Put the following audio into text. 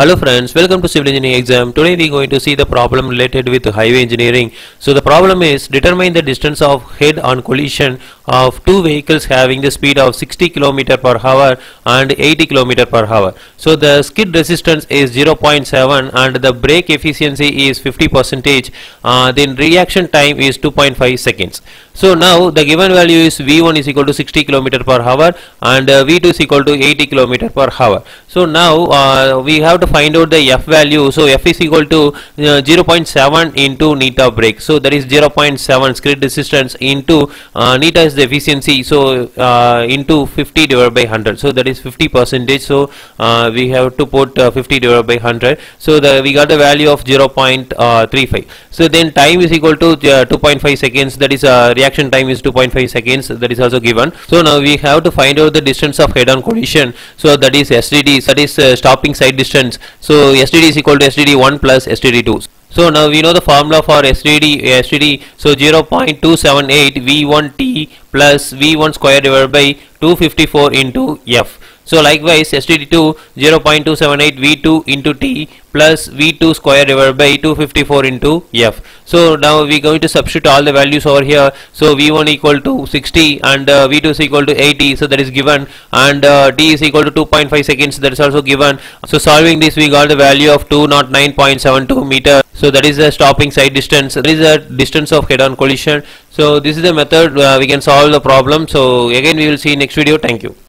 Hello friends, welcome to Civil Engineering exam. Today we are going to see the problem related with highway engineering. So the problem is determine the distance of head on collision of two vehicles having the speed of 60 km per hour and 80 km per hour. So the skid resistance is 0.7 and the brake efficiency is 50%. Then reaction time is 2.5 seconds. So now the given value is V1 is equal to 60 km per hour and V2 is equal to 80 km per hour. So now we have to find out the F value. So F is equal to 0.7 into neta brake. So that is 0.7 skid resistance into neta is the efficiency. So into 50 divided by 100. So that is 50%. So we have to put 50 divided by 100. So we got the value of 0.35. So then time is equal to 2.5 seconds. That is reaction time is 2.5 seconds. That is also given. So now we have to find out the distance of head-on collision. So that is SSD. That is stopping side distance. So STD is equal to STD1 plus STD2. So now we know the formula for STD. So 0.278 V1t plus V1 square divided by 254 into F. So likewise STD2 0.278 V2 into t plus V2 square divided by 254 into F. So now we are going to substitute all the values over here. So V1 equal to 60 and V2 is equal to 80. So that is given and t is equal to 2.5 seconds. That is also given. So solving this we got the value of 209.72 meter. So that is the stopping side distance. That is the distance of head-on collision. So this is the method we can solve the problem. So again we will see next video. Thank you.